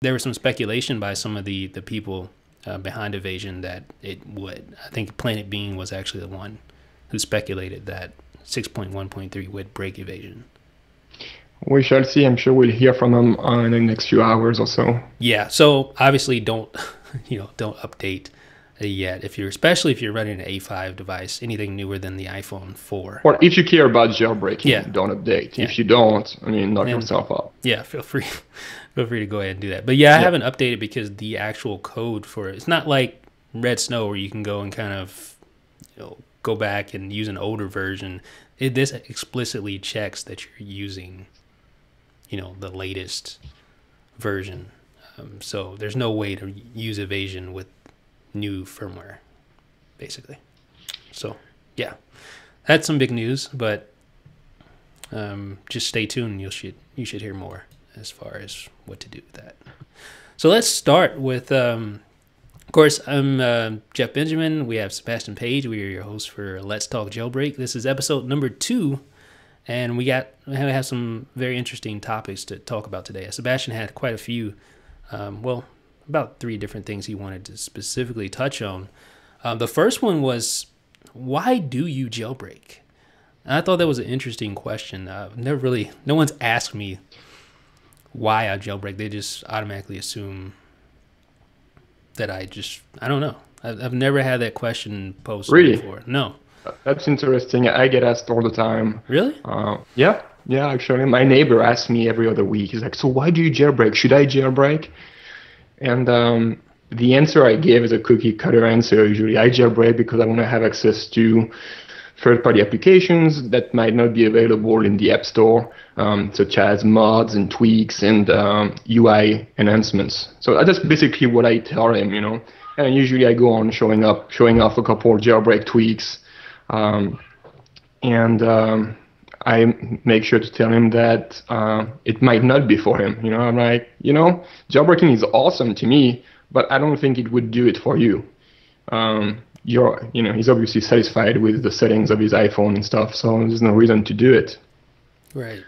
there was some speculation by some of the people behind Evasion that it would. I think Planet Bean was actually the one who speculated that 6.1.3 would break Evasion. We shall see. I'm sure we'll hear from them in the next few hours or so. Yeah. So obviously, don't update yet. Especially if you're running an A5 device, anything newer than the iPhone 4. Or if you care about jailbreaking, don't update. Yeah. If you don't, I mean, knock yourself up. Yeah. Feel free to go ahead and do that. But yeah, I haven't updated because the actual code for it, it's not like Red Snow where you can go and kind of go back and use an older version. This explicitly checks that you're using, the latest version. So there's no way to use Evasion with new firmware, basically. So yeah, that's some big news, but just stay tuned. You should hear more as far as what to do with that. So let's start with, of course, I'm Jeff Benjamin. We have Sebastian Page. We are your hosts for Let's Talk Jailbreak. This is episode number 2, and we have some very interesting topics to talk about today. Sebastian had quite a few, about 3 different things he wanted to specifically touch on. The first one was, why do you jailbreak? And I thought that was an interesting question. No one's asked me why I jailbreak. They just automatically assume that I don't know. I've never had that question posed before. No. That's interesting. I get asked all the time. Really? Yeah, actually. My neighbor asks me every other week. He's like, so why do you jailbreak? Should I jailbreak? And the answer I give is a cookie cutter answer. Usually I jailbreak because I want to have access to third-party applications that might not be available in the App Store, such as mods and tweaks and UI enhancements. So that's basically what I tell them, And usually I go on showing off a couple of jailbreak tweaks, and I make sure to tell him that it might not be for him. I'm like, jailbreaking is awesome to me, but I don't think it would do it for you. He's obviously satisfied with the settings of his iPhone and stuff, so there's no reason to do it. Right.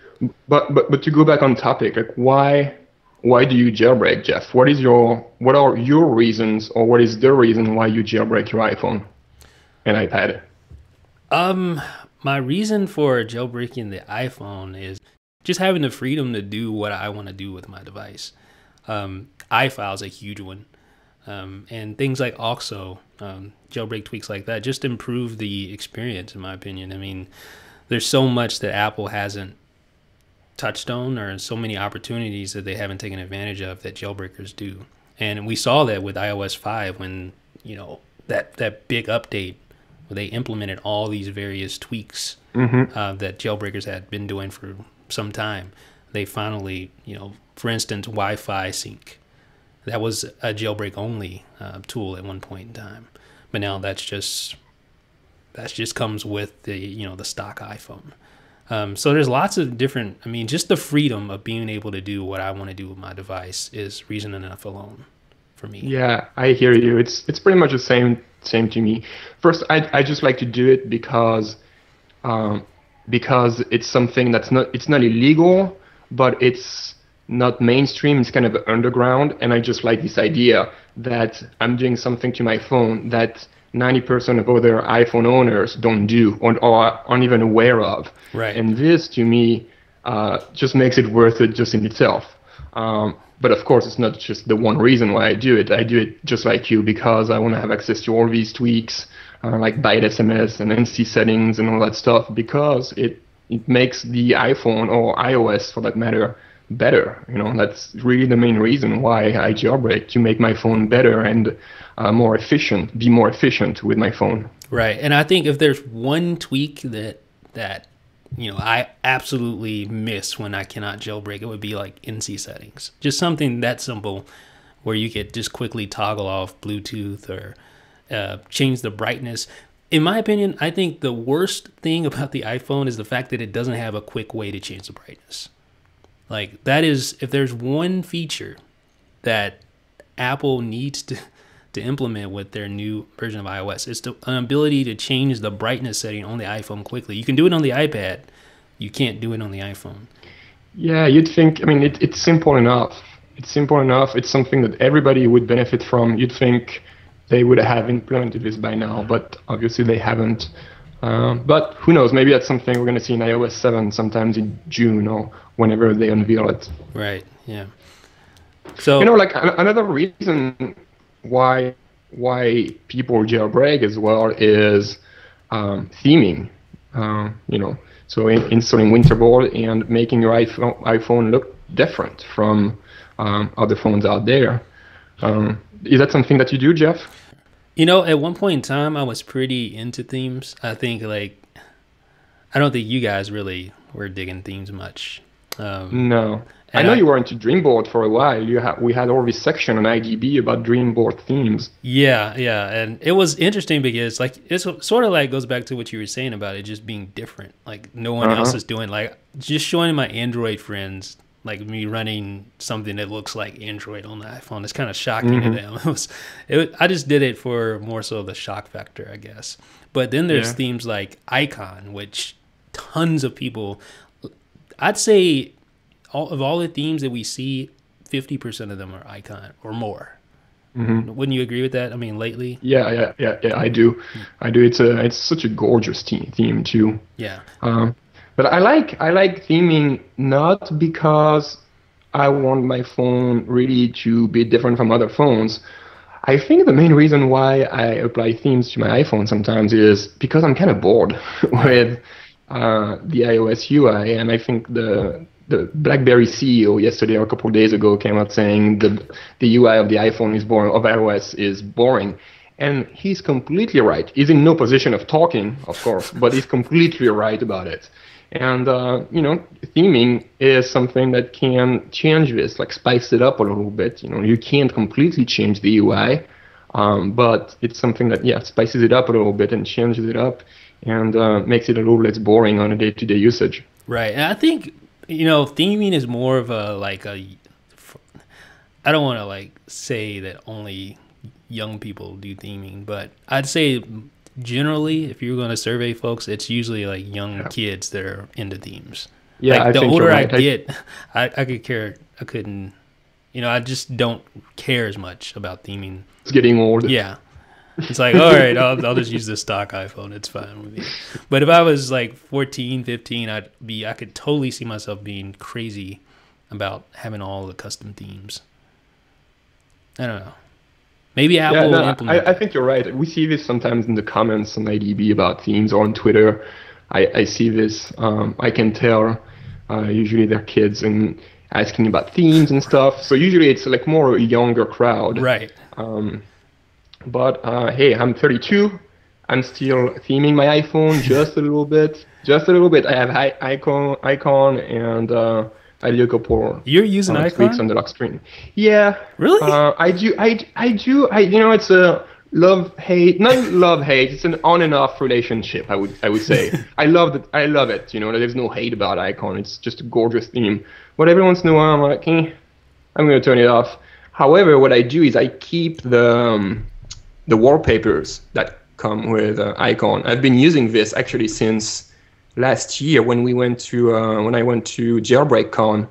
But to go back on topic, like why do you jailbreak, Jeff? What are your reasons, or what is the reason why you jailbreak your iPhone and iPad? My reason for jailbreaking the iPhone is just having the freedom to do what I want to do with my device. iFile is a huge one. And things like Auxo, jailbreak tweaks like that, just improve the experience, in my opinion. I mean, there's so much that Apple hasn't touched on, or so many opportunities that they haven't taken advantage of that jailbreakers do. And we saw that with iOS 5 when, that big update, where they implemented all these various tweaks that jailbreakers had been doing for some time. They finally, for instance, Wi-Fi sync. That was a jailbreak-only tool at one point in time, but now that just comes with the the stock iPhone. So there's lots of different. I mean, just the freedom of being able to do what I want to do with my device is reason enough alone for me. Yeah, I hear you. It's pretty much the same to me. First, I just like to do it because it's something that's not illegal, but it's not mainstream, it's kind of underground, and I just like this idea that I'm doing something to my phone that 90% of other iPhone owners don't do or aren't even aware of. Right. And this, to me, just makes it worth it just in itself. But of course, it's not just the one reason why I do it. I do it just like you because I want to have access to all these tweaks, like Byte SMS and NC Settings and all that stuff, because it makes the iPhone, or iOS for that matter, better. That's really the main reason why I jailbreak, to make my phone better and be more efficient with my phone. Right. And I think if there's one tweak that I absolutely miss when I cannot jailbreak, it would be like NC Settings. Just something that simple where you could just quickly toggle off Bluetooth or change the brightness. In my opinion, I think the worst thing about the iPhone is the fact that it doesn't have a quick way to change the brightness. Like, that is, if there's one feature that Apple needs to implement with their new version of iOS, it's an ability to change the brightness setting on the iPhone quickly. You can do it on the iPad. You can't do it on the iPhone. Yeah, you'd think, I mean, it's simple enough. It's simple enough. It's something that everybody would benefit from. You'd think they would have implemented this by now, but obviously they haven't. But who knows? Maybe that's something we're going to see in iOS 7 sometimes in June or whenever they unveil it. Right. Yeah. So you know, like another reason why people jailbreak as well is theming. You know, so installing Winterboard and making your iPhone look different from other phones out there. Is that something that you do, Jeff? You know, at one point in time, I was pretty into themes. I think, like, I don't think you guys really were digging themes much. No. I know you were into Dreamboard for a while. We had all this section on IDB about Dreamboard themes. Yeah, yeah. And it was interesting because, like, it's sort of like goes back to what you were saying about it just being different. Like, no one else is doing, like, just showing my Android friends, like, me running something that looks like Android on the iPhone. It's kind of shocking to them. I just did it for more so the shock factor, I guess. But then there's themes like Icon, which tons of people, I'd say of all the themes that we see, 50% of them are Icon or more. Wouldn't you agree with that? I mean, lately. Yeah. I do. It's such a gorgeous theme too. Yeah. But I like theming not because I want my phone really to be different from other phones. I think the main reason why I apply themes to my iPhone sometimes is because I'm kind of bored with the iOS UI, and I think the BlackBerry CEO yesterday or a couple of days ago came out saying the UI of the iPhone is boring, of iOS is boring. And he's completely right. He's in no position of talking, of course, but he's completely right about it. And, you know, theming is something that can change this, like spice it up a little bit. You know, you can't completely change the UI, but it's something that, yeah, spices it up a little bit and changes it up and makes it a little less boring on a day-to-day usage. Right. And I think, you know, theming is more of a, like a, I don't want to, like, say that only young people do theming, but I'd say generally, if you're going to survey folks, it's usually like young kids that are into themes. Yeah, like, the older I get, I couldn't, you know, I just don't care as much about theming. It's getting old. Yeah, it's like, all right, I'll just use the stock iPhone. It's fine with me. But if I was like 14, 15, I could totally see myself being crazy about having all the custom themes. I don't know. Maybe Apple will implement. I think you're right. We see this sometimes in the comments on IDB about themes or on Twitter. I see this. I can tell. Usually they're kids and asking about themes and stuff. So usually it's like more a younger crowd. Right. But hey, I'm 32. I'm still theming my iPhone just a little bit. Just a little bit. I have Icon and... I do a couple. You're using Icon on the lock screen. Yeah. Really? I do. You know, it's a love-hate. Not love-hate. It's an on and off relationship. I would say. I love it. You know, there's no hate about Icon. It's just a gorgeous theme. But every once in a while, I'm like, I'm gonna turn it off. However, what I do is I keep the wallpapers that come with Icon. I've been using this actually since last year when we went to when I went to JailbreakCon.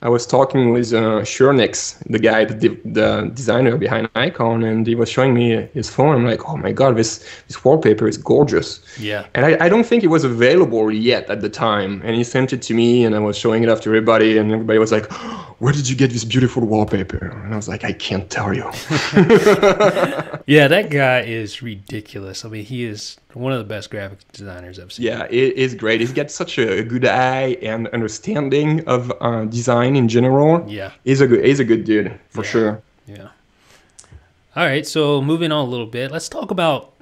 I was talking with Shernix, the guy, the designer behind Icon, and he was showing me his phone. I'm like, oh my god, this wallpaper is gorgeous. Yeah. And I don't think it was available yet at the time. And he sent it to me, and I was showing it off to everybody, and everybody was like, where did you get this beautiful wallpaper? And I was like, I can't tell you. Yeah, that guy is ridiculous. I mean, he is one of the best graphic designers I've seen. Yeah, it is great. He's got such a good eye and understanding of design in general. Yeah. He's a good dude, for sure. Yeah. All right, so moving on a little bit, let's talk about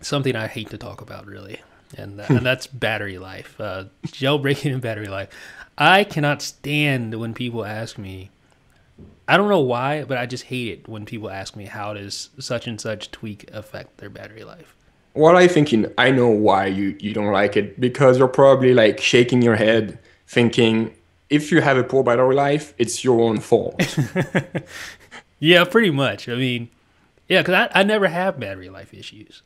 something I hate to talk about, really, and that's battery life, jailbreaking and battery life. I cannot stand when people ask me, I don't know why, but I just hate it when people ask me, how does such and such tweak affect their battery life? Well, I think I know why you don't like it, because you're probably like shaking your head thinking, if you have a poor battery life, it's your own fault. Yeah, pretty much. I mean, yeah, because I never have battery life issues.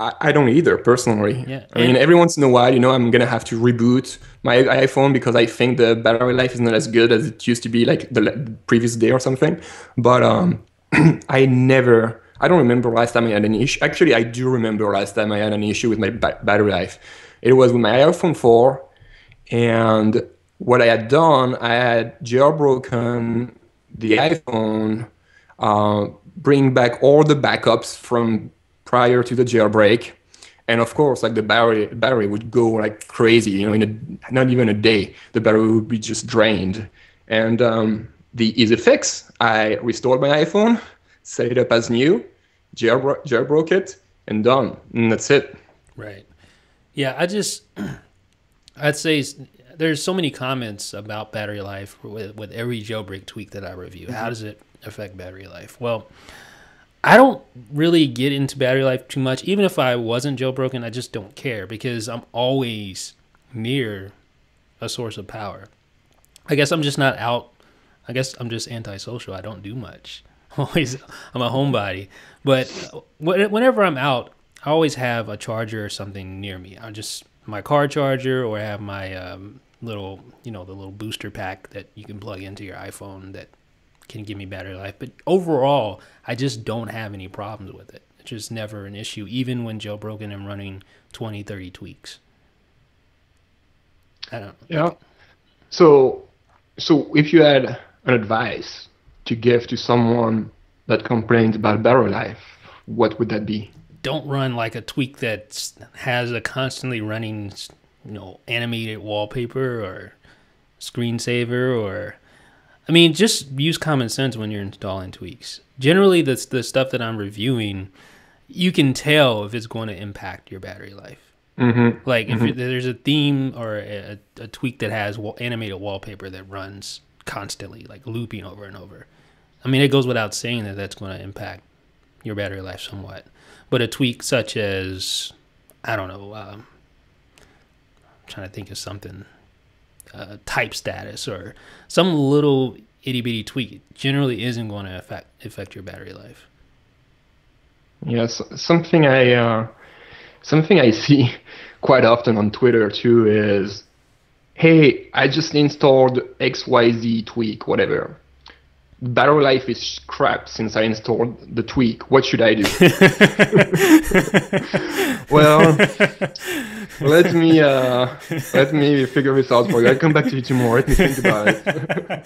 I don't either, personally. Yeah. I mean, every once in a while, you know, I'm going to have to reboot my iPhone because I think the battery life is not as good as it used to be, like the previous day or something. But I don't remember last time I had an issue. Actually, I do remember last time I had an issue with my battery life. It was with my iPhone 4. And what I had done, I had jailbroken the iPhone, bring back all the backups from prior to the jailbreak, and of course, like the battery would go like crazy. You know, in not even a day, the battery would be just drained. And the easy fix: I restored my iPhone, set it up as new, jailbroke it, and done. And that's it. Right. Yeah, I'd say there's so many comments about battery life with every jailbreak tweak that I review. Mm-hmm. How does it affect battery life? Well, I don't really get into battery life too much. Even if I wasn't jailbroken, I just don't care because I'm always near a source of power. I guess I'm just not out. I guess I'm just antisocial. I don't do much. I'm a homebody. But whenever I'm out, I always have a charger or something near me. I just my car charger, or I have my little, you know, the little booster pack that you can plug into your iPhone that can give me battery life. But overall, I just don't have any problems with it. It's just never an issue, even when jailbroken and running 20, 30 tweaks. I don't know. Yeah. So if you had an advice to give to someone that complains about battery life, what would that be? Don't run like a tweak that has a constantly running, you know, animated wallpaper or screensaver or... I mean, just use common sense when you're installing tweaks. Generally, that's the stuff that I'm reviewing. You can tell if it's going to impact your battery life. Mm-hmm. Like if there's a theme or a tweak that has animated wallpaper that runs constantly, like looping over and over. I mean, it goes without saying that that's going to impact your battery life somewhat. But a tweak such as, I don't know, I'm trying to think of something. Type status or some little itty bitty tweak generally isn't going to affect your battery life. Yes, something I see quite often on Twitter too is, hey, I just installed XYZ tweak, whatever. Battery life is crap since I installed the tweak. What should I do? Well, let me figure this out for you. I'll come back to you tomorrow. Let me think about it.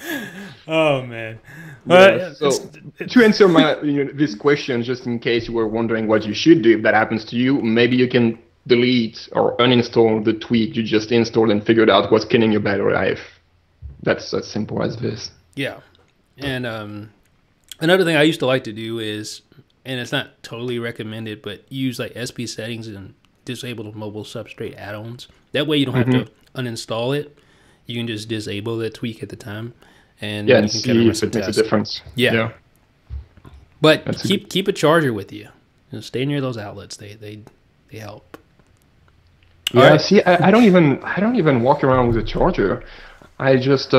Oh man! Well, yeah, so to answer this question, just in case you were wondering what you should do if that happens to you, maybe you can delete or uninstall the tweak you just installed and figured out what's killing your battery life. That's as simple as this. Yeah. And another thing I used to like to do is, and it's not totally recommended, but use like SP settings and disable mobile substrate add-ons. That way you don't have to uninstall it. You can just disable that tweak at the time. And yeah, you can see if it makes a difference. Yeah. But keep a charger with you. Stay near those outlets. They help. Yeah, right. See, I don't even walk around with a charger. I just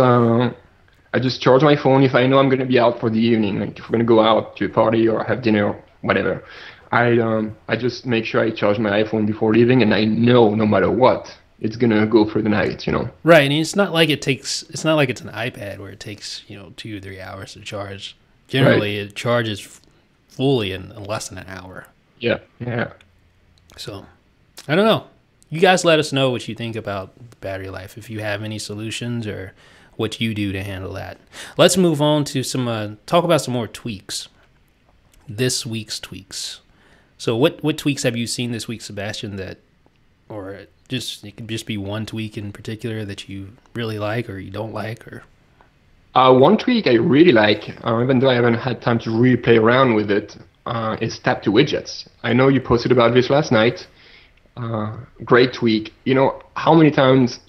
charge my phone if I know I'm going to be out for the evening. Like if we're going to go out to a party or have dinner, whatever. I just make sure I charge my iPhone before leaving, and I know no matter what, it's going to go for the night, you know. Right, and it's not like it's not like it's an iPad where it takes, you know, 2 or 3 hours to charge. Generally, right. It charges fully in less than an hour. Yeah, yeah. So, I don't know. You guys let us know what you think about battery life, if you have any solutions or what you do to handle that. Let's move on to some talk about some more tweaks. This week's tweaks. So what tweaks have you seen this week, Sebastian, that, or just it could just be one tweak in particular that you really like or you don't like? Or one tweak I really like, even though I haven't had time to really play around with it, is Tap to Widgets. I know you posted about this last night. Great tweak. You know, how many times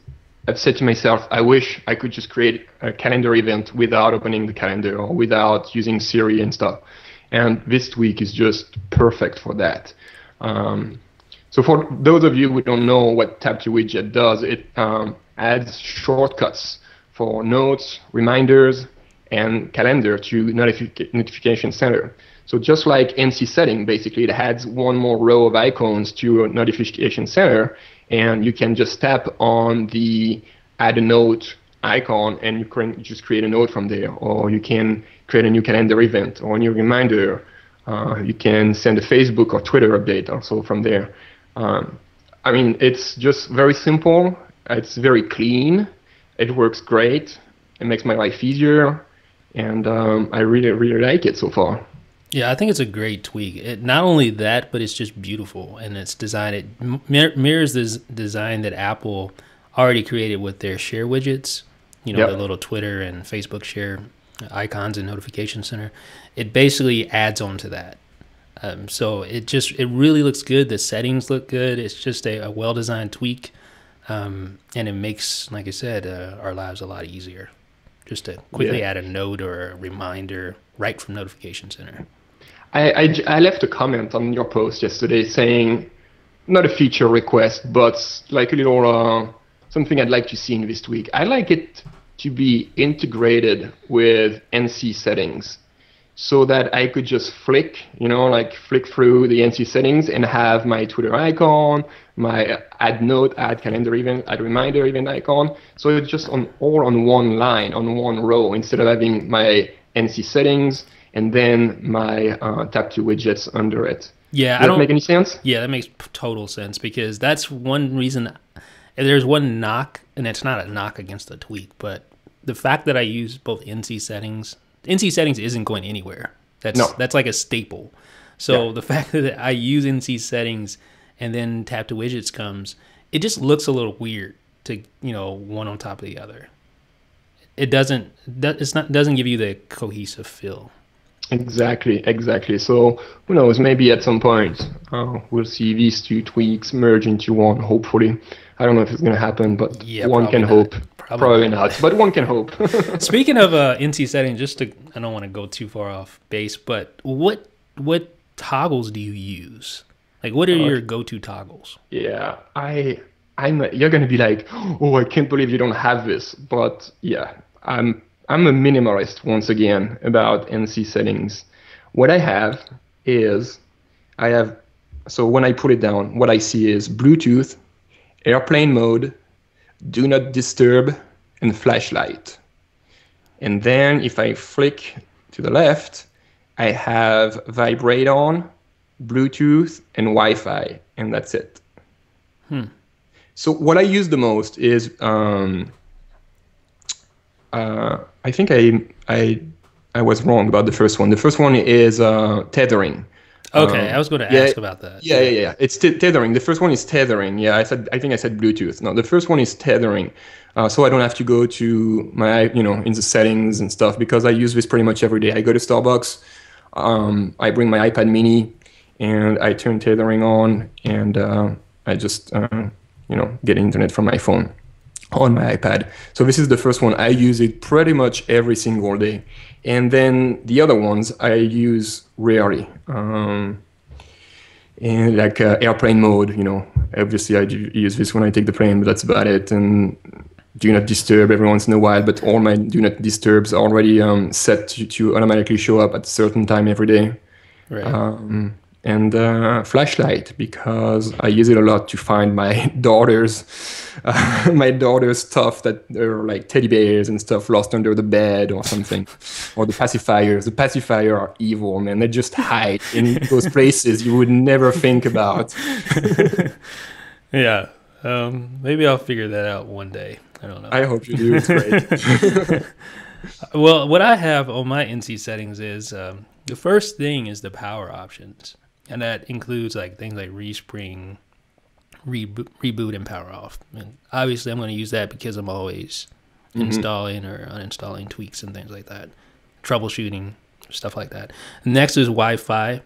I've said to myself, I wish I could just create a calendar event without opening the calendar or without using Siri and stuff. And this tweak is just perfect for that. So for those of you who don't know what Tap to Widget does, it adds shortcuts for notes, reminders, and Calendar to Notification Center. So just like NC Setting, basically, it adds one more row of icons to Notification Center, and you can just tap on the Add a Note icon, and you can just create a note from there, or you can create a new calendar event or a new reminder. You can send a Facebook or Twitter update also from there. I mean, it's just very simple. It's very clean. It works great. It makes my life easier, and I really, really like it so far. Yeah, I think it's a great tweak. It, not only that, but it's just beautiful, and it's designed. It mirrors this design that Apple already created with their share widgets. You know, the little Twitter and Facebook share icons and Notification Center. It basically adds on to that. So it really looks good. The settings look good. It's just a well-designed tweak. And it makes, like I said, our lives a lot easier. Just to quickly add a note or a reminder right from Notification Center. I left a comment on your post yesterday saying, not a feature request, but like a little something I'd like to see in this tweak. I like it to be integrated with NC Settings, so that I could just flick, you know, like flick through the NC Settings and have my Twitter icon, my add note, add calendar event, add reminder event icon. So it's just all on one line, on one row, instead of having my NC Settings and then my Tap to Widgets under it. Yeah, does that make any sense? Yeah, that makes total sense, because that's one reason. There's one knock, and it's not a knock against the tweak, but the fact that I use both NC Settings. NC Settings isn't going anywhere. That's like a staple. So the fact that I use NC Settings and then Tap to Widgets comes, it just looks a little weird to, you know, one on top of the other. It doesn't give you the cohesive feel. Exactly. So who knows? Maybe at some point we'll see these two tweaks merge into one. Hopefully, I don't know if it's going to happen, but one can hope. Probably not, but one can hope. Speaking of NC Settings, I don't want to go too far off base, but what toggles do you use? Like, what are your go-to toggles? Yeah, you're going to be like, oh, I can't believe you don't have this. But yeah, I'm a minimalist once again about NC Settings. What I have is, so when I put it down, what I see is Bluetooth, airplane mode, do not disturb, and flashlight. And then if I flick to the left, I have vibrate on, Bluetooth, and Wi-Fi, and that's it. So what I use the most is, I think I was wrong about the first one. The first one is tethering. Okay, I was going to ask about that. Yeah. It's tethering. The first one is tethering. Yeah, I think I said Bluetooth. No, the first one is tethering. So I don't have to go to my, into settings and stuff, because I use this pretty much every day. I go to Starbucks, I bring my iPad mini, and I turn tethering on, and I just, get internet from my phone on my iPad. So this is the first one. I use it pretty much every single day. And then the other ones I use rarely, and like airplane mode, obviously I do use this when I take the plane, but that's about it. And do not disturb every once in a while, but all my do not disturbs are already set to automatically show up at a certain time every day. Right. And flashlight, because I use it a lot to find my daughter's stuff that are like teddy bears and stuff lost under the bed or something, or the pacifiers. The pacifier are evil, man. They just hide in those places you would never think about. Yeah, maybe I'll figure that out one day. I don't know. I hope you do. It's great. Well, what I have on my NC Settings is the first thing is the power options. And that includes like things like respring, reboot, and power off. And obviously, I'm going to use that because I'm always installing or uninstalling tweaks and things like that, troubleshooting, stuff like that. Next is Wi-Fi,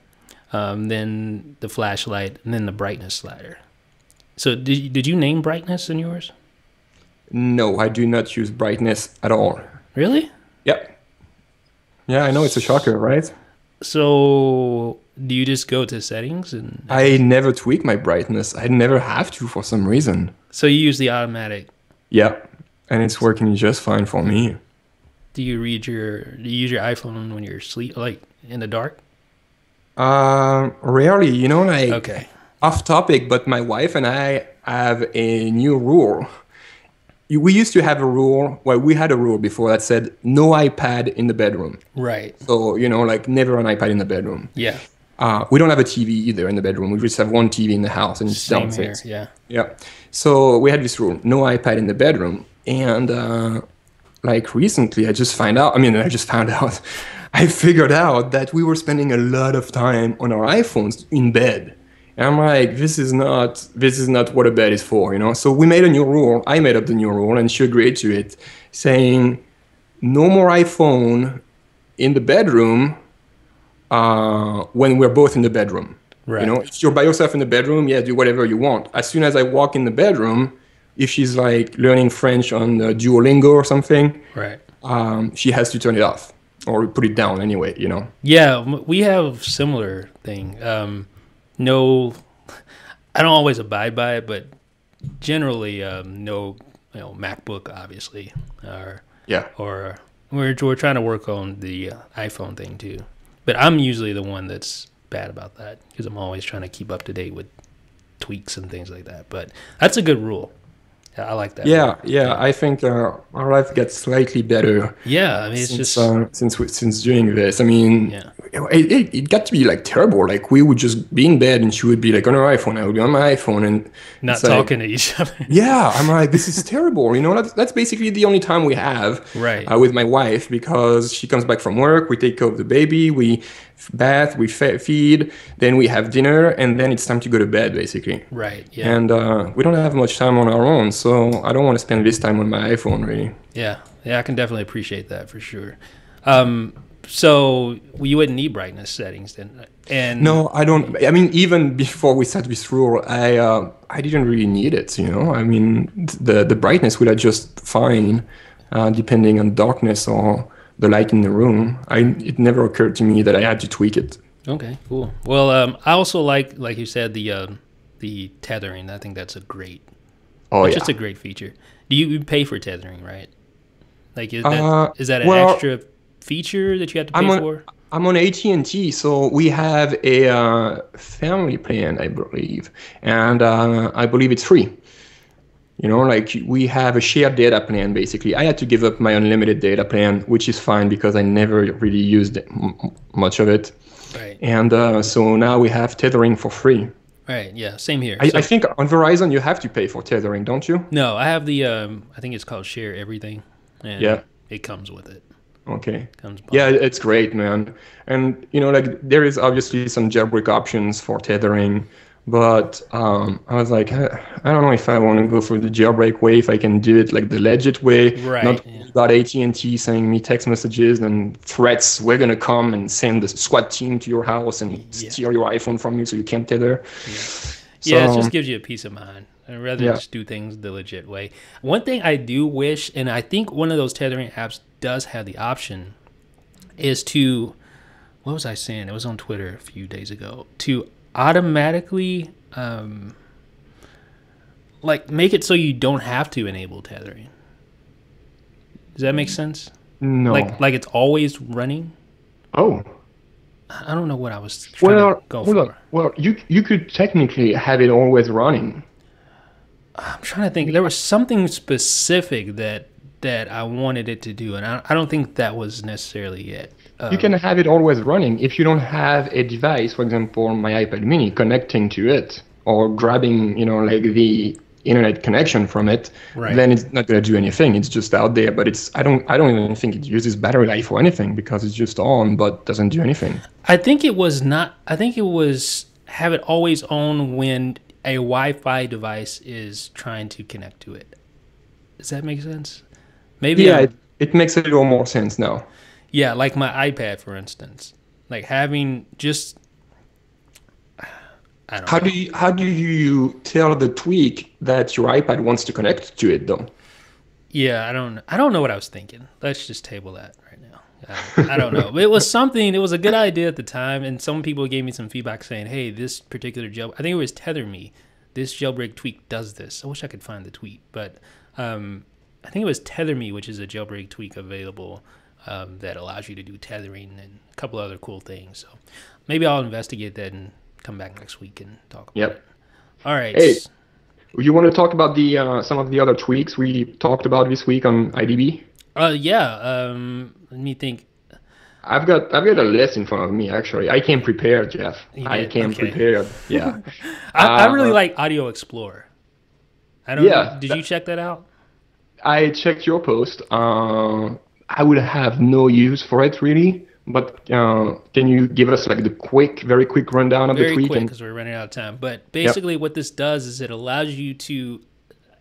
then the flashlight, and then the brightness slider. So did you name brightness in yours? No, I do not use brightness at all. Really? Yep. Yeah, I know it's a shocker, right? So do you just go to settings? And I never tweak my brightness. I never have to for some reason. So you use the automatic? Yeah, and it's working just fine for me. Do you use your iPhone when you're asleep, like in the dark? Rarely, you know, like okay. Off topic, but my wife and I have a new rule. We used to have a rule, well, we had a rule before that said no iPad in the bedroom. Right. So, you know, like never an iPad in the bedroom. Yeah. We don't have a TV either in the bedroom. We just have one TV in the house and it's downstairs. Same here, yeah. Yeah. So we had this rule, no iPad in the bedroom. And like recently I just found out, I figured out that we were spending a lot of time on our iPhones in bed. And I'm like, this is not what a bed is for, you know? So we made a new rule. I made up the new rule and she agreed to it, saying no more iPhone in the bedroom when we're both in the bedroom. Right. You know, if you're by yourself in the bedroom, yeah, do whatever you want. As soon as I walk in the bedroom, if she's like learning French on Duolingo or something, right, she has to turn it off or put it down anyway, you know? Yeah, we have similar thing. No, I don't always abide by it, but generally, no, you know, MacBook obviously, or yeah, or we're trying to work on the iPhone thing too. But I'm usually the one that's bad about that because I'm always trying to keep up to date with tweaks and things like that. But that's a good rule. I like that. Yeah, yeah. I think our life gets slightly better. Yeah, I mean, it's just since doing this. I mean, yeah. It got to be like terrible. Like we would just be in bed and she would be like on her iPhone, I would be on my iPhone, and not talking to each other. Yeah, I'm like, this is terrible. You know, that's basically the only time we have, right, with my wife, because she comes back from work, we take care of the baby, we bath, we feed, then we have dinner, and then it's time to go to bed, basically. Right. Yeah. And we don't have much time on our own, so I don't want to spend this time on my iPhone, really. Yeah. Yeah, I can definitely appreciate that for sure. So you wouldn't need brightness settings then? And no, I don't. I mean, even before we set this rule, I didn't really need it, you know? I mean, the brightness would adjust fine depending on darkness or the light in the room. It never occurred to me that I had to tweak it. Okay, cool. Well, I also like you said, the tethering. I think that's a great, just a great feature. Do you pay for tethering, right? Like, is that an extra feature that you have to pay for? I'm on AT&T, so we have a family plan, I believe, and I believe it's free. You know, like we have a shared data plan, basically. I had to give up my unlimited data plan, which is fine because I never really used much of it. Right. And so now we have tethering for free. Right, yeah, same here. I think on Verizon you have to pay for tethering, don't you? No, I have the, I think it's called Share Everything, and yeah, it comes with it. Okay. Yeah, it's great, man. And, you know, like there is obviously some jailbreak options for tethering, but I was like, I don't know if I want to go for the jailbreak way, if I can do it like the legit way, right, not about AT&T sending me text messages and threats, we're going to come and send the SWAT team to your house and steal your iPhone from you so you can't tether. Yeah, it just gives you a peace of mind. I'd rather just do things the legit way. One thing I do wish, and I think one of those tethering apps does have the option, is to, what was I saying? It was on Twitter a few days ago, to automatically like make it so you don't have to enable tethering. Does that make sense? No. Like it's always running? Oh. I don't know what I was trying to go for. Well, you could technically have it always running. I'm trying to think. There was something specific that I wanted it to do, and I don't think that was necessarily it. You can have it always running if you don't have a device, for example, my iPad mini, connecting to it or grabbing, you know, like the internet connection from it. Right. Then it's not going to do anything. It's just out there, but it's I don't even think it uses battery life or anything because it's just on but doesn't do anything. I think it was have it always on when a Wi-Fi device is trying to connect to it. Does that make sense? Maybe. Yeah, it makes a little more sense now. Yeah, like my iPad, for instance. Like having just, I don't know. How do you tell the tweak that your iPad wants to connect to it, though? Yeah, I don't know what I was thinking. Let's just table that right now. I don't know. It was something. It was a good idea at the time, and some people gave me some feedback saying, "Hey, this particular jailbreak, I think it was TetherMe. This jailbreak tweak does this." I wish I could find the tweet, but I think it was TetherMe, which is a jailbreak tweak available that allows you to do tethering and a couple other cool things. So maybe I'll investigate that and come back next week and talk about it. All right. Hey, you want to talk about the some of the other tweaks we talked about this week on IDB? Yeah. Let me think. I've got a list in front of me, actually. I came prepared, Jeff. I came prepared. Yeah. I really like Audio Explorer. I don't know. Did you check that out? I checked your post. I would have no use for it, really. But can you give us like the very quick rundown of the tweak? Very quick, because we're running out of time. But basically what this does is it allows you to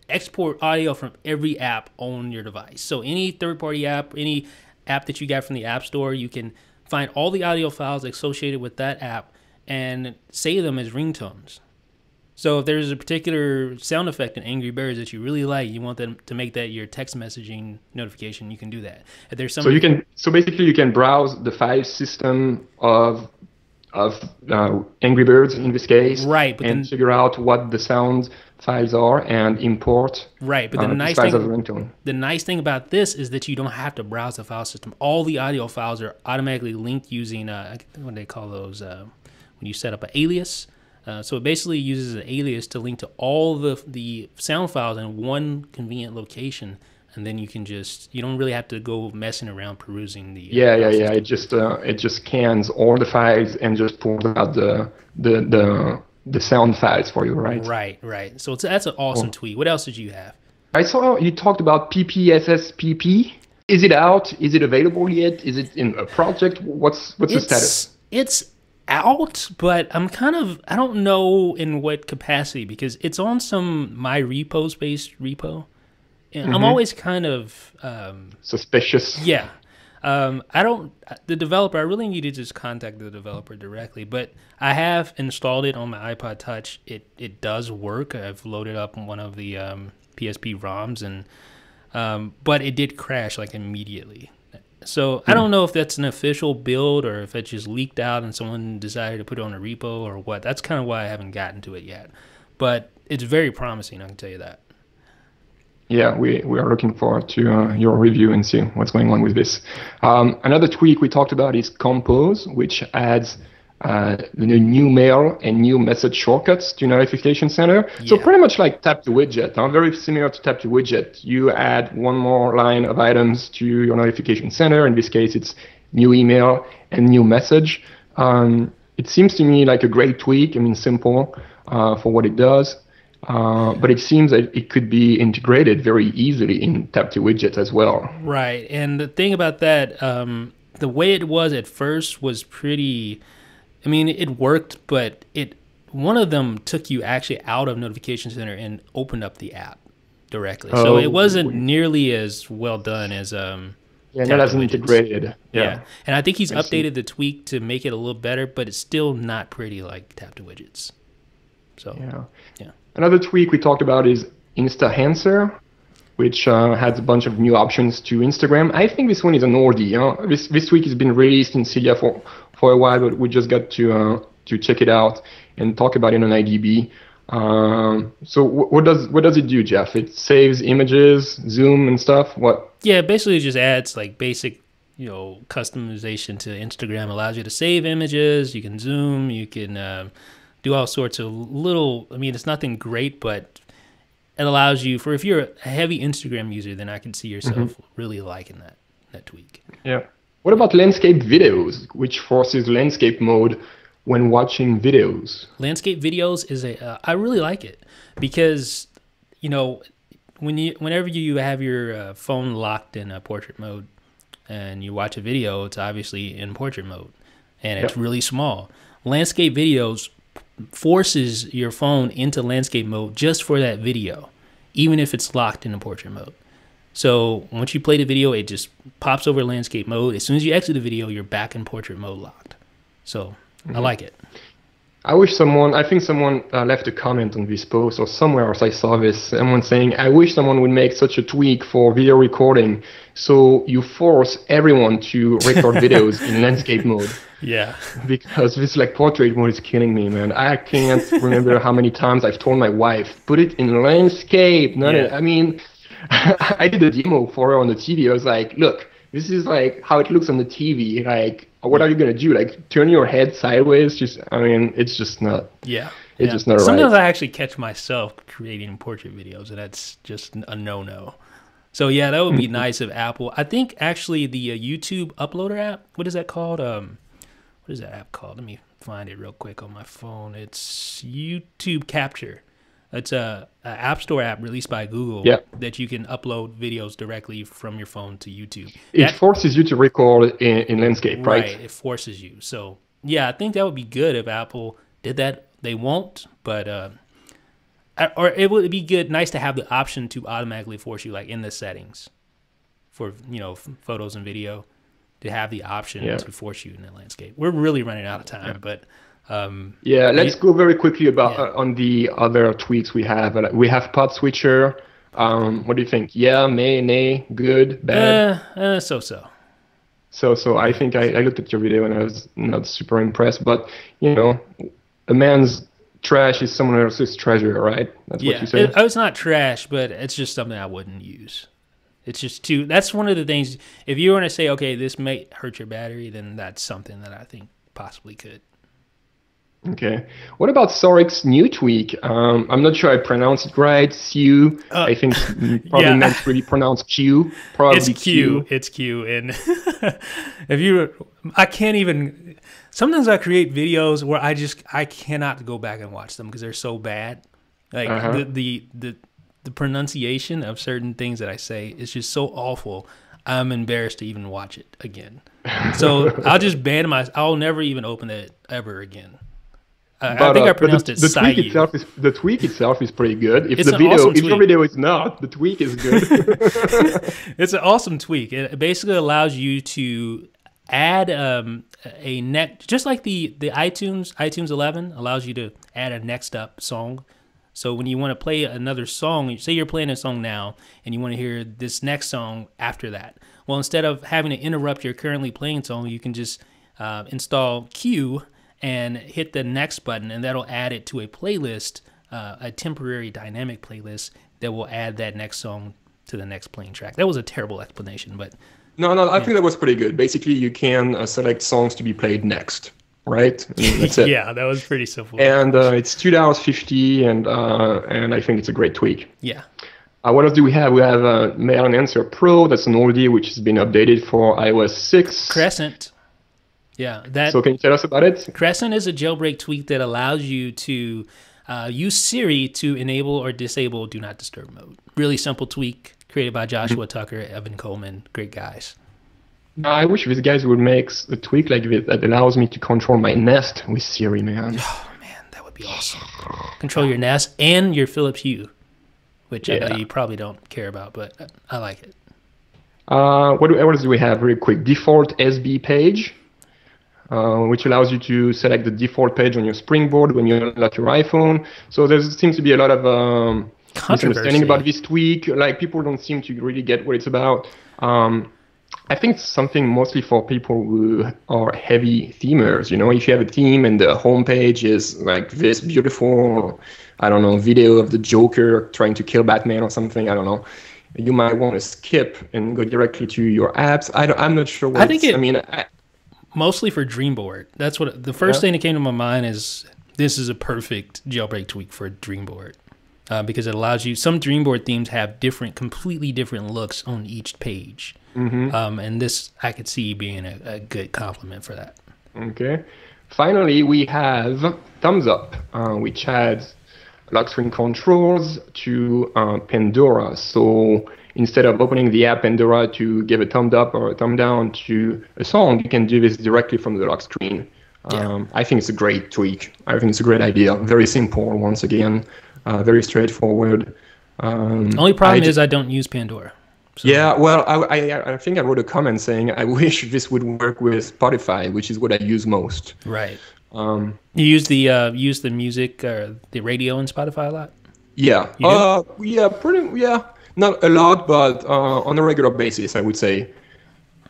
export audio from every app on your device. So any third-party app, any app that you got from the App Store, you can find all the audio files associated with that app and save them as ringtones. So if there's a particular sound effect in Angry Birds that you really like, you want them to make that your text messaging notification, you can do that. If there's somebody... So basically you can browse the file system of Angry Birds in this case, and then figure out what the sound files are and import. Right, but the nice thing about this is that you don't have to browse the file system. All the audio files are automatically linked using what do they call those when you set up an alias. So it basically uses an alias to link to all the sound files in one convenient location, and then you can just, you don't really have to go messing around perusing the system. It just scans all the files and just pulls out the sound files for you, right? Right. So that's an awesome tweet. What else did you have? I saw you talked about PPSSPP. Is it out? Is it available yet? Is it in a project? What's the status? It's out, but I don't know in what capacity, because it's on some my repos based repo, and I'm always kind of suspicious. Yeah, the developer, I really need to just contact the developer directly, but I have installed it on my iPod Touch. It does work. I've loaded up one of the PSP ROMs, and but it did crash like immediately. So I don't know if that's an official build or if it just leaked out and someone decided to put it on a repo or what. That's kind of why I haven't gotten to it yet. But it's very promising, I can tell you that. Yeah, we are looking forward to your review and see what's going on with this. Another tweak we talked about is Compose, which adds the new mail and new message shortcuts to Notification Center. Yeah. So pretty much like Tap to Widget, very similar to Tap to Widget. You add one more line of items to your Notification Center. In this case, it's new email and new message. It seems to me like a great tweak. I mean, simple for what it does. But it seems that it could be integrated very easily in Tap to Widget as well. Right. And the thing about that, the way it was at first was pretty... I mean, it worked, but one of them took you actually out of Notification Center and opened up the app directly. Oh, so it wasn't nearly as well done as not as integrated. Yeah, and I think he's updated the tweak to make it a little better, but it's still not pretty like Tap to Widgets. So yeah. Another tweak we talked about is InstaHancer, which has a bunch of new options to Instagram. I think this one is an oldie. This tweak has been released in Cydia for a while, but we just got to check it out and talk about it on IDB. So what does it do, Jeff? It saves images, zoom and stuff. What? Yeah, basically it just adds like basic, customization to Instagram. Allows you to save images. You can zoom. You can do all sorts of little. I mean, it's nothing great, but it allows you if you're a heavy Instagram user, then I can see yourself really liking that tweak. Yeah. What about Landscape Videos, which forces landscape mode when watching videos? Landscape Videos is I really like it because, whenever you have your phone locked in portrait mode and you watch a video, it's obviously in portrait mode and it's really small. Landscape Videos forces your phone into landscape mode just for that video, even if it's locked in portrait mode. So once you play the video, it just pops over landscape mode. As soon as you exit the video, you're back in portrait mode locked. So I like it. I think someone left a comment on this post or somewhere else I saw this. Someone saying, I wish someone would make such a tweak for video recording so you force everyone to record videos in landscape mode. Yeah. Because this portrait mode is killing me, man. I can't remember how many times I've told my wife, put it in landscape. I mean... I did a demo for her on the TV. I was like, look, This is like how it looks on the TV. Like, what are you gonna do? Like, turn your head sideways? Just, I mean, it's just not. Yeah, it's just not. Sometimes I actually catch myself creating portrait videos, and that's just a no-no. So yeah, that would be nice if Apple. I think actually the YouTube Uploader app. What is that called? What is that app called? Let me find it real quick on my phone. It's YouTube Capture. It's a app store app released by Google that you can upload videos directly from your phone to YouTube. It forces you to record in Landscape, right? It forces you. So yeah, I think that would be good if Apple did that. They won't, but or it would be good, nice to have the option to automatically force you, like in the settings, for photos and video, to have the option to force you in the Landscape. We're really running out of time, but. Let's go very quickly about on the other tweaks we have. We have Pod Switcher. What do you think? Yeah, may, nay, good, bad? So-so. So-so. I think I looked at your video and I was not super impressed. But, you know, a man's trash is someone else's treasure, right? That's what you said? It's not trash, but it's just something I wouldn't use. It's just too... That's one of the things... If you were to say, okay, this might hurt your battery, then that's something that I think possibly could. Okay. What about Soric's new tweak? I'm not sure I pronounced it right. Q. I think probably meant to really pronounce Q. Probably it's Q. It's Q. And if you, I can't even. Sometimes I create videos where I cannot go back and watch them because they're so bad. Like the pronunciation of certain things that I say is just so awful. I'm embarrassed to even watch it again. So I'll just ban my. I'll never even open it ever again. But, I think I pronounced it the tweak itself is pretty good. If it's the video, awesome if your video is not, the tweak is good. It's an awesome tweak. It basically allows you to add a next, just like the iTunes 11 allows you to add a next up song. So when you want to play another song, say you're playing a song now and you want to hear this next song after that. Well, instead of having to interrupt your currently playing song, you can just install Q and hit the next button, and that'll add it to a playlist, a temporary dynamic playlist that will add that next song to the next playing track. That was a terrible explanation, but... No, I think that was pretty good. Basically, you can select songs to be played next, right? That's it. Yeah, that was pretty simple. And it's $2.50, and I think it's a great tweak. Yeah. What else do we have? We have Mail and Answer Pro. That's an oldie, which has been updated for iOS 6. Crescent. Yeah. So can you tell us about it? Crescent is a jailbreak tweak that allows you to use Siri to enable or disable Do Not Disturb mode. Really simple tweak created by Joshua Tucker, Evan Coleman. Great guys. I wish these guys would make a tweak like this that allows me to control my Nest with Siri, man. Oh, man, that would be awesome. Control your Nest and your Philips Hue, which I know you probably don't care about, but I like it. What else do we have? Real quick, default SB page. Which allows you to select the default page on your Springboard when you unlock your iPhone. So there seems to be a lot of misunderstanding about this tweak. Like, people don't seem to really get what it's about. I think it's something mostly for people who are heavy themers. You know, if you have a theme and the homepage is like this beautiful, I don't know, video of the Joker trying to kill Batman or something, I don't know. You might want to skip and go directly to your apps. I'm not sure what I mean. Mostly for Dreamboard. That's what the first thing that came to my mind is. This is a perfect jailbreak tweak for Dreamboard because it allows you. Some Dreamboard themes have completely different looks on each page, and this I could see being a good compliment for that. Okay. Finally, we have Thumbs Up, which adds lock screen controls to Pandora. So instead of opening the app Pandora to give a thumbs up or a thumbs down to a song, you can do this directly from the lock screen. I think it's a great tweak. I think it's a great idea. Very simple, once again, very straightforward. Only problem is I don't use Pandora. So. Yeah, well, I think I wrote a comment saying I wish this would work with Spotify, which is what I use most. Right. You use the music or the radio in Spotify a lot? Yeah. Not a lot, but on a regular basis, I would say.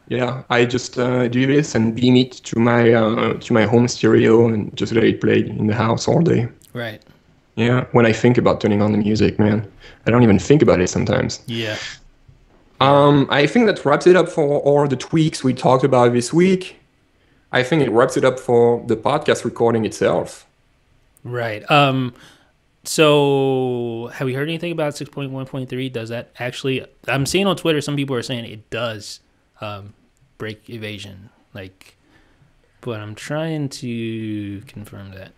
Yeah, I just do this and beam it to my home stereo and just let it play in the house all day. Right. Yeah, when I think about turning on the music, man, I don't even think about it sometimes. Yeah. I think that wraps it up for all the tweaks we talked about this week. I think it wraps it up for the podcast recording itself. Right. So have we heard anything about 6.1.3? Does that actually, I'm seeing on Twitter, some people are saying it does break Evasion. Like, but I'm trying to confirm that.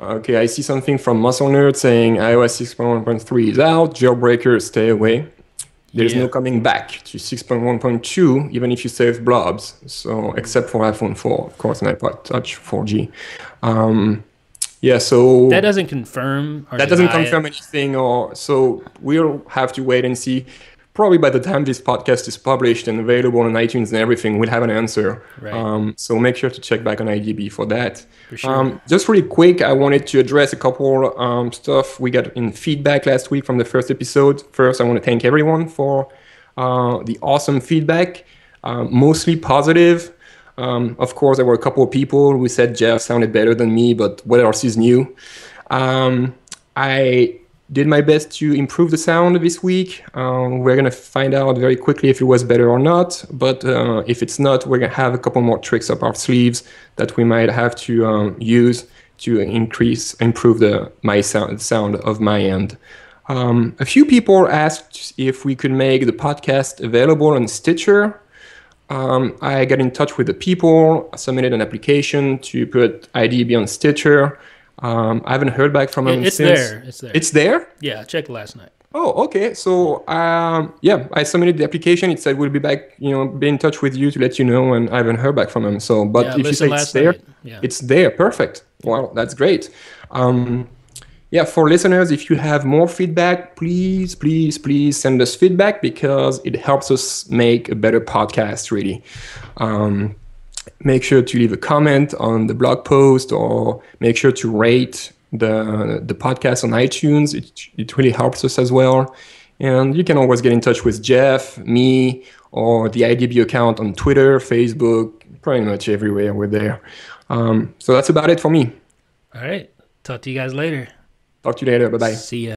Okay, I see something from Muscle Nerd saying iOS 6.1.3 is out, jailbreakers stay away. There's no coming back to 6.1.2, even if you save blobs. So except for iPhone 4, of course, and iPod Touch 4G. Yeah, so that doesn't confirm. Or that doesn't confirm anything, or so we'll have to wait and see. Probably by the time this podcast is published and available on iTunes and everything, we'll have an answer. Right. So make sure to check back on IDB for that. For sure. Just really quick, I wanted to address a couple stuff we got in feedback last week from the first episode. First, I want to thank everyone for the awesome feedback, mostly positive. Of course, there were a couple of people who said Jeff sounded better than me, but what else is new? I did my best to improve the sound this week. We're going to find out very quickly if it was better or not. But if it's not, we're going to have a couple more tricks up our sleeves that we might have to use to improve the sound of my end. A few people asked if we could make the podcast available on Stitcher. I got in touch with the people, submitted an application to put IDB on Stitcher. I haven't heard back from him since. It's there? Yeah, I checked last night. Oh, okay. So, yeah, I submitted the application. It said, we'll be back, you know, be in touch with you to let you know, and I haven't heard back from him. So, but yeah, if you say it's there, it's there. Perfect. Wow, that's great. Yeah, for listeners, if you have more feedback, please, please, please send us feedback because it helps us make a better podcast, really. Make sure to leave a comment on the blog post or make sure to rate the podcast on iTunes. It really helps us as well. And you can always get in touch with Jeff, me, or the IDB account on Twitter, Facebook, pretty much everywhere we're there. So that's about it for me. All right. Talk to you guys later. Talk to you later. Bye-bye. See ya.